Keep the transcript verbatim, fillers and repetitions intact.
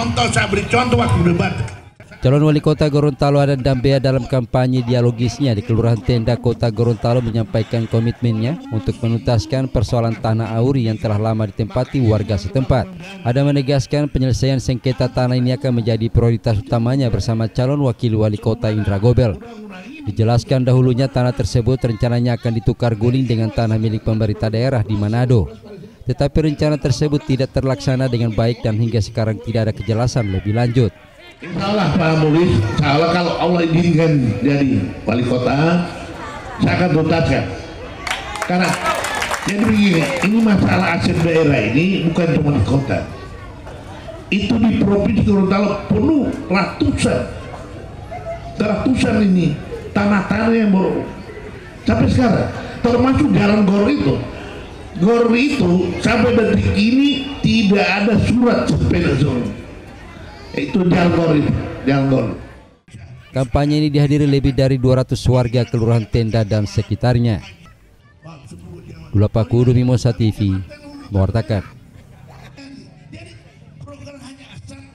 contoh, saya beri contoh waktu debat. Calon Wali Kota Gorontalo Adhan Dambea dalam kampanye dialogisnya di Kelurahan Tenda, Kota Gorontalo menyampaikan komitmennya untuk menuntaskan persoalan tanah AURI yang telah lama ditempati warga setempat. Adhan menegaskan penyelesaian sengketa tanah ini akan menjadi prioritas utamanya bersama calon Wakil Wali Kota Indragobel. Dijelaskan dahulunya tanah tersebut rencananya akan ditukar guling dengan tanah milik pemerintah daerah di Manado. Tetapi rencana tersebut tidak terlaksana dengan baik dan hingga sekarang tidak ada kejelasan lebih lanjut. Insya Allah Pak Mulis, insya Allah kalau Allah izinkan jadi wali kota, saya akan tuntaskan. Karena jadi begini, ini masalah aset daerah ini bukan cuma di kota. Itu di provinsi Gorontalo penuh ratusan, ratusan ini tanah-tanah yang baru. Sampai sekarang, termasuk jalan Gor itu, Gor itu sampai detik ini tidak ada surat sepeda zon. Itu jalur, jalur. Kampanye ini dihadiri lebih dari dua ratus warga Kelurahan Tenda dan sekitarnya. Dulapakudumimo T V mewartakan.